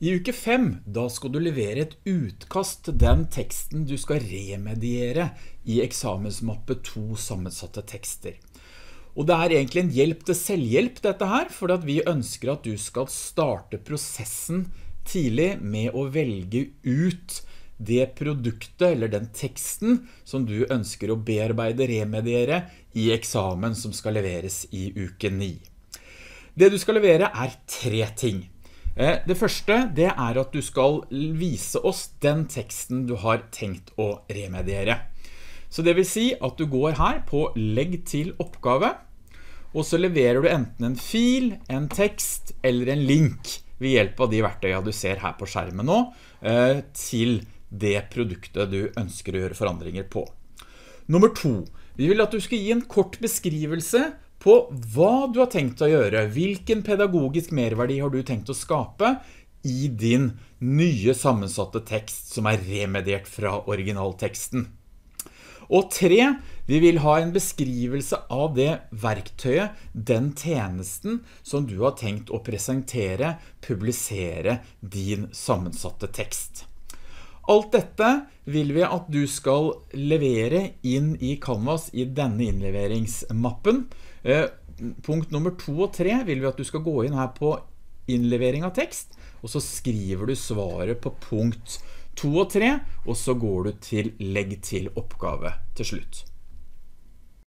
I uke 5, da skal du levere et utkast til den teksten du skal remediere i eksamensmappe 2 sammensatte tekster. Og det er egentlig en hjelp til selvhjelp dette her, for at vi ønsker at du skal starte prosessen tidlig med å velge ut det produktet eller den teksten som du ønsker å bearbeide, remediere i eksamen som skal leveres i uke 9. Det du skal levere er 3 ting. Det første, det er at du skal vise oss den teksten du har tenkt å remediere. Så det vil si at du går her på legg til oppgave, og så leverer du enten en fil, en tekst eller en link ved hjelp av de verktøyene du ser her på skjermen nå, til det produktet du ønsker å gjøre forandringer på. Nummer 2, vi vil at du skal gi en kort beskrivelse på hva du har tenkt å gjøre, hvilken pedagogisk merverdi har du tenkt å skape i din nye sammensatte tekst som er remediert fra originalteksten. Og 3, vi vil ha en beskrivelse av det verktøyet, den tjenesten som du har tenkt å presentere, publisere din sammensatte tekst. Alt dette vil vi at du skal levere inn i Canvas i denne innleveringsmappen. Punkt nummer 2 og 3 vil vi at du skal gå inn her på innlevering av tekst, og så skriver du svaret på punkt 2 og 3, og så går du til legg til oppgave til slutt.